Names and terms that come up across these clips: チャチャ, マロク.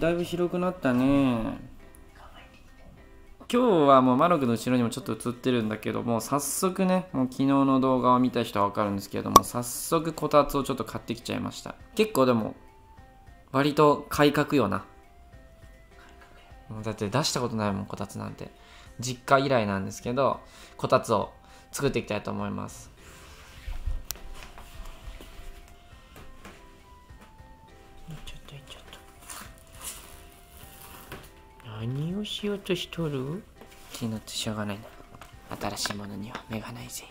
だいぶ広くなったね。今日はもうマロクの後ろにもちょっと映ってるんだけども、早速ね、もう昨日の動画を見た人は分かるんですけれども、早速こたつをちょっと買ってきちゃいました。結構でも割と改革よな。だって出したことないもん、こたつなんて。実家以来なんですけど、こたつを作っていきたいと思います。何をしようとしとる？気になってしょうがないな。新しいものには目がないぜ。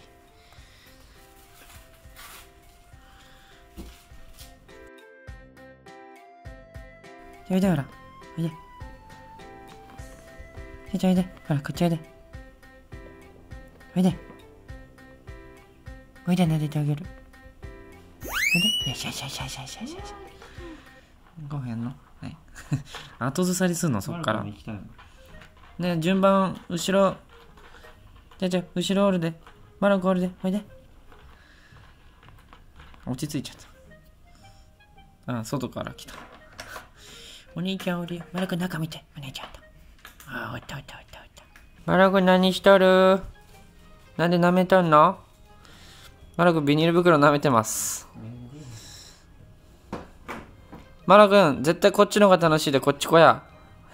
おいでほら、おいで。おいでおいで、ほら、こっちおいで。おいで。おいで、撫でてあげる。おいで。よしよしよしよしよしよし。ご飯やんの？はい、後ずさりするの、そっから。ね、順番、後ろ。じゃあ、後ろおるで。マロクおるで、おいで。落ち着いちゃった。あ、外から来た。お兄ちゃんおるよ。マロク中見て、お姉ちゃんと。ああ、おったおったおったおった。マロク何しとる？なんで舐めとんの？マロクビニール袋舐めてます。マロくん、絶対こっちの方が楽しいで、こっち来や。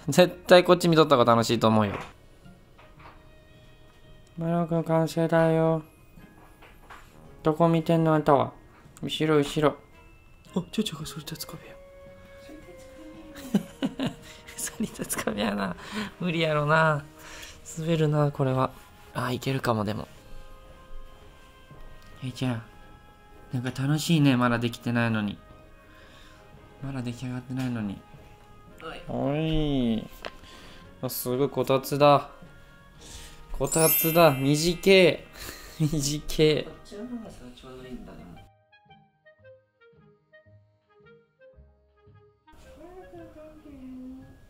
絶対こっち見とった方が楽しいと思うよ。マロくん、完成だよ。どこ見てんのあんたは。後ろ、後ろ。あ、ちょちょがそれとつかめや。それとつかめやな。無理やろな。滑るな、これは。あ、いけるかも、でも。ちゃん、なんか楽しいね、まだできてないのに。まだ出来上がってないのに。おい。あ、すごい、こたつだ。こたつだ。短い。短い。こっちの方がちょうどいいんだね。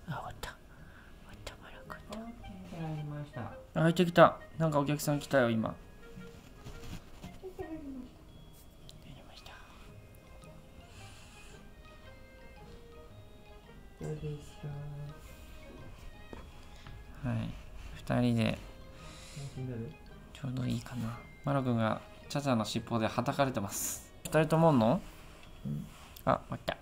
あ、終わった。終わった、マロくん。あ、開いてきた。なんかお客さん来たよ、今。はい、2人でちょうどいいかな。マロくんがチャチャの尻尾ではたかれてます。2人ともおんの？あ、終わった。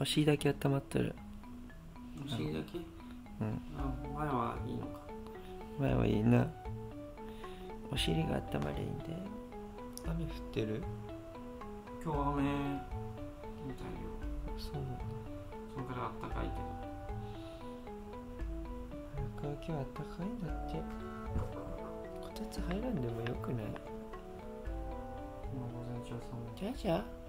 お尻だけ温まってる。お尻だけ？うん、前はいいのか。前はいいな。お尻があったまりいいんで。雨降ってる？今日は雨みたいよ。そうなの。それからあったかいけど。なんか今日あったかいんだって。こたつ入らんでもよくない？もう午前中は寒い。じゃあ。